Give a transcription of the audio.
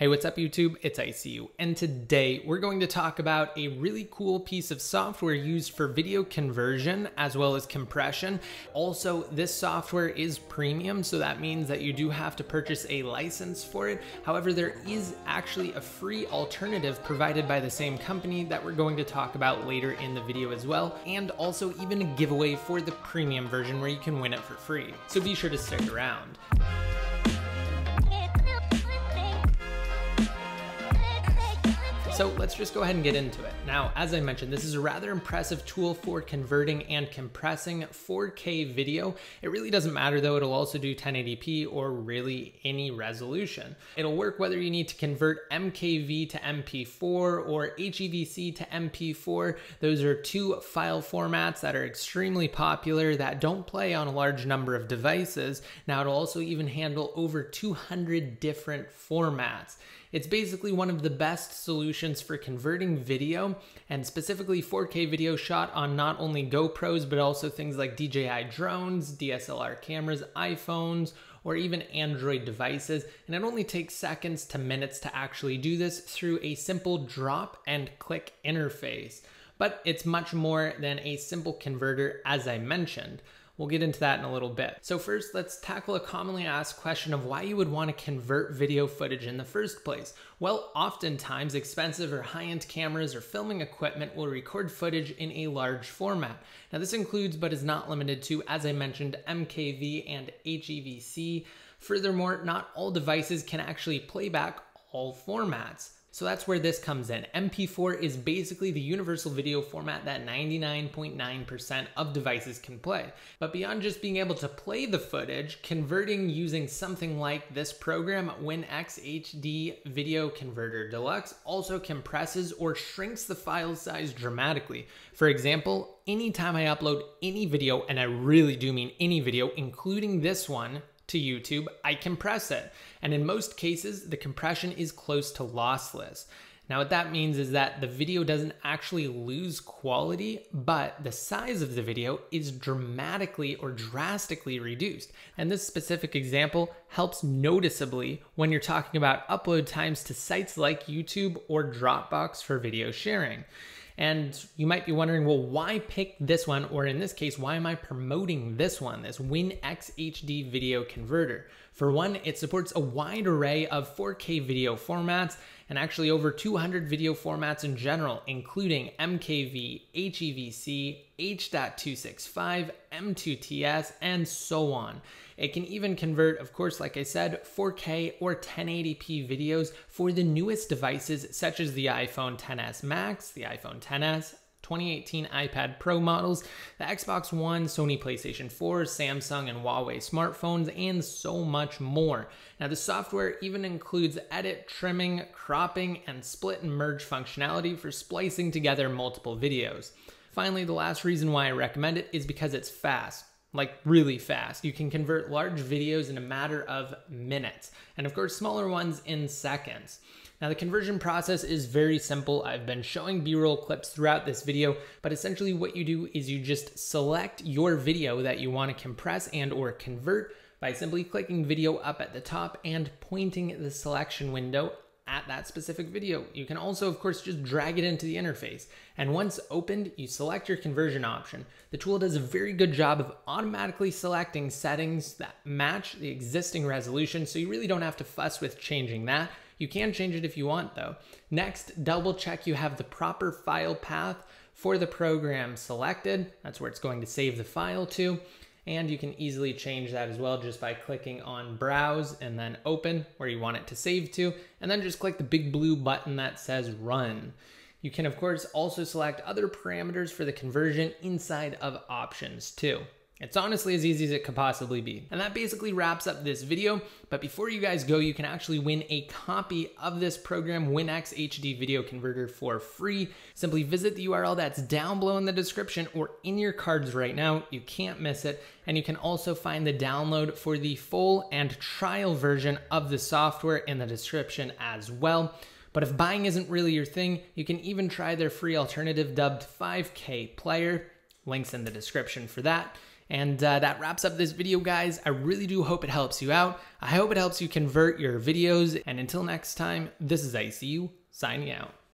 Hey, what's up YouTube? It's ICU, and today we're going to talk about a really cool piece of software used for video conversion as well as compression. Also, this software is premium, so that means that you do have to purchase a license for it. However, there is actually a free alternative provided by the same company that we're going to talk about later in the video as well, and also even a giveaway for the premium version where you can win it for free. So be sure to stick around. So let's just go ahead and get into it. Now, as I mentioned, this is a rather impressive tool for converting and compressing 4K video. It really doesn't matter though, it'll also do 1080p or really any resolution. It'll work whether you need to convert MKV to MP4 or HEVC to MP4. Those are two file formats that are extremely popular that don't play on a large number of devices. Now, it'll also even handle over 200 different formats. It's basically one of the best solutions for converting video, and specifically 4K video shot on not only GoPros, but also things like DJI drones, DSLR cameras, iPhones, or even Android devices. And it only takes seconds to minutes to actually do this through a simple drop and click interface. But it's much more than a simple converter, as I mentioned. We'll get into that in a little bit. So first, let's tackle a commonly asked question of why you would want to convert video footage in the first place. Well, oftentimes expensive or high-end cameras or filming equipment will record footage in a large format. Now this includes, but is not limited to, as I mentioned, MKV and HEVC. Furthermore, not all devices can actually play back all formats. So that's where this comes in. MP4 is basically the universal video format that 99.9% of devices can play. But beyond just being able to play the footage, converting using something like this program, WinX HD Video Converter Deluxe, also compresses or shrinks the file size dramatically. For example, anytime I upload any video, and I really do mean any video, including this one, to YouTube, I compress it. And in most cases, the compression is close to lossless. Now what that means is that the video doesn't actually lose quality, but the size of the video is dramatically or drastically reduced. And this specific example helps noticeably when you're talking about upload times to sites like YouTube or Dropbox for video sharing. And you might be wondering, well, why pick this one? Or in this case, why am I promoting this one, this WinX HD Video Converter? For one, it supports a wide array of 4K video formats and actually over 200 video formats in general, including MKV, HEVC, H.265, M2TS, and so on. It can even convert, of course, like I said, 4K or 1080p videos for the newest devices such as the iPhone XS Max, the iPhone XS, 2018 iPad Pro models, the Xbox One, Sony PlayStation 4, Samsung and Huawei smartphones, and so much more. Now the software even includes edit, trimming, cropping, and split and merge functionality for splicing together multiple videos. Finally, the last reason why I recommend it is because it's fast, like really fast. You can convert large videos in a matter of minutes, and of course, smaller ones in seconds. Now the conversion process is very simple. I've been showing B-roll clips throughout this video, but essentially what you do is you just select your video that you want to compress and or convert by simply clicking video up at the top and pointing the selection window at that specific video. You can also, of course, just drag it into the interface. And once opened, you select your conversion option. The tool does a very good job of automatically selecting settings that match the existing resolution, so you really don't have to fuss with changing that. You can change it if you want though. Next, double check you have the proper file path for the program selected. That's where it's going to save the file to. And you can easily change that as well just by clicking on Browse and then Open where you want it to save to, and then just click the big blue button that says Run. You can of course also select other parameters for the conversion inside of options too. It's honestly as easy as it could possibly be. And that basically wraps up this video. But before you guys go, you can actually win a copy of this program, WinX HD Video Converter, for free. Simply visit the URL that's down below in the description or in your cards right now. You can't miss it. And you can also find the download for the full and trial version of the software in the description as well. But if buying isn't really your thing, you can even try their free alternative dubbed 5K Player. Links in the description for that. And that wraps up this video, guys. I really do hope it helps you out. I hope it helps you convert your videos. And until next time, this is ICU signing out.